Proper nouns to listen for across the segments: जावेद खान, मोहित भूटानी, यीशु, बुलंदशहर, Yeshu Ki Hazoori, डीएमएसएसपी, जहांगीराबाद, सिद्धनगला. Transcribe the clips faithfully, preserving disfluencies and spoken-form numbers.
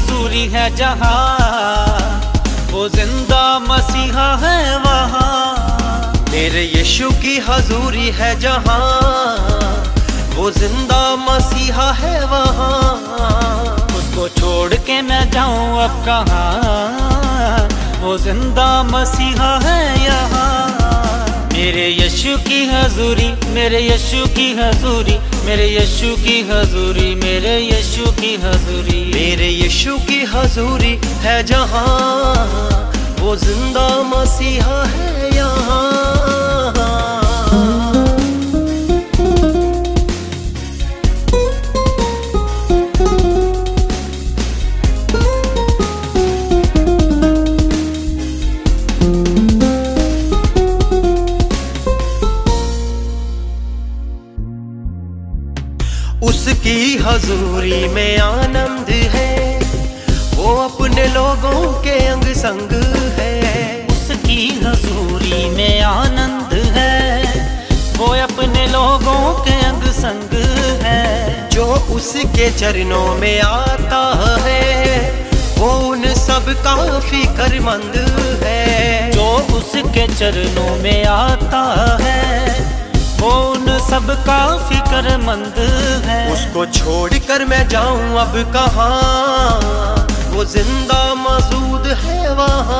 हजूरी है जहाँ, वो जिंदा मसीहा है वहाँ। मेरे यीशु की हजूरी है जहाँ, वो जिंदा मसीहा है वहाँ। उसको छोड़ के मैं जाऊँ अब कहाँ, वो जिंदा मसीहा है यहाँ। मेरे यीशु की हजूरी, मेरे यीशु की हजूरी, मेरे यीशु की हजूरी, मेरे यीशु की हजूरी, मेरे यीशु की हजूरी है जहाँ, वो जिंदा मसीहा है यहाँ। उसकी हजूरी में आनंद है, वो अपने लोगों के अंग संग है। उसकी हजूरी में आनंद है, वो अपने लोगों के अंग संग है। जो उसके चरणों में आता है, वो उन सब का फिक्रमंद है। जो उसके चरणों में आता है, वो उन सब का फिक्रमंद है। उसको छोड़कर मैं जाऊं अब कहाँ, वो जिंदा मौजूद है वहाँ।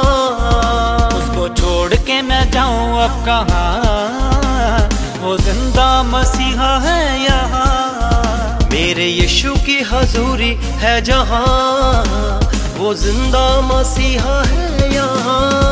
उसको छोड़ के मैं जाऊं अब कहाँ, वो जिंदा मसीहा है यहाँ। मेरे यीशु की हजूरी है जहाँ, वो जिंदा मसीहा है यहाँ।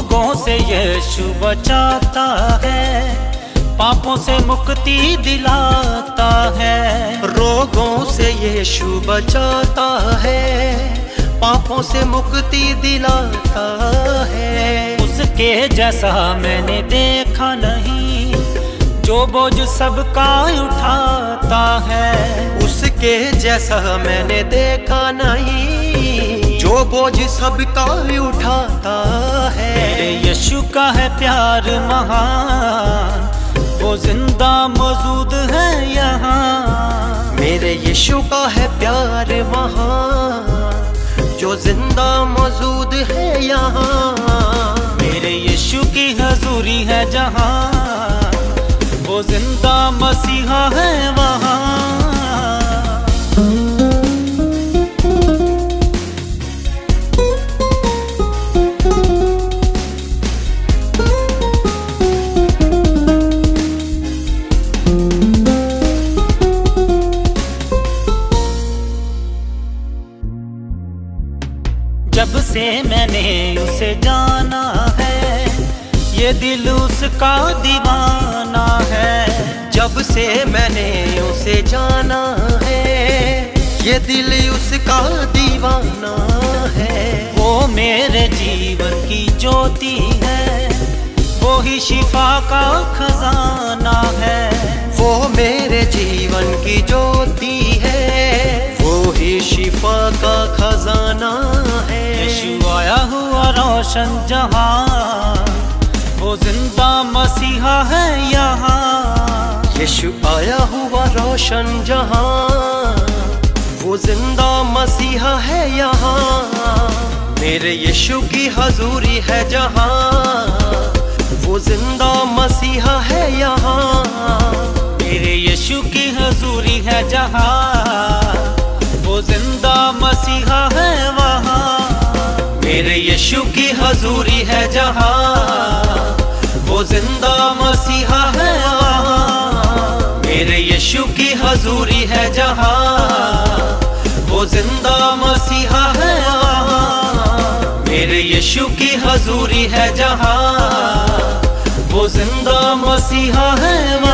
रोगों से यीशु बचाता है, पापों से मुक्ति दिलाता है। रोगों से यीशु बचाता है, पापों से मुक्ति दिलाता है। उसके जैसा मैंने देखा नहीं, जो बोझ सबका उठाता है। उसके जैसा मैंने देखा नहीं, जो बोझ सबका भी उठाता है। मेरे यीशु का है प्यार महान, वो जिंदा मौजूद है यहाँ। मेरे यीशु का है प्यार महान, जो जिंदा मौजूद है यहाँ। मेरे यीशु की हजूरी है जहाँ, वो जिंदा मसीहा है वहाँ। जब से मैंने उसे जाना है, ये दिल उसका दीवाना है। जब से मैंने उसे जाना है, ये दिल उसका दीवाना है। वो मेरे जीवन की ज्योति है, वो ही शिफा का खजाना है। वो मेरे जीवन की ज्योति है, वो ही शिफा का खजाना है। यीशु आया हुआ रोशन जहाँ, वो जिंदा मसीहा है यहाँ। यीशु आया हुआ रोशन जहाँ, वो जिंदा मसीहा है यहाँ। मेरे यीशु की हजूरी है जहाँ, वो जिंदा मसीहा है यहाँ। मेरे यीशु की हजूरी है जहाँ, वो जिंदा मसीहा है वहाँ। मेरे यीशु की हजूरी है जहाँ, वो जिंदा मसीहा है वहाँ। मेरे यीशु की हजूरी है जहाँ, वो जिंदा मसीहा है वहाँ। मेरे यीशु की हजूरी है जहाँ, वो जिंदा मसीहा है।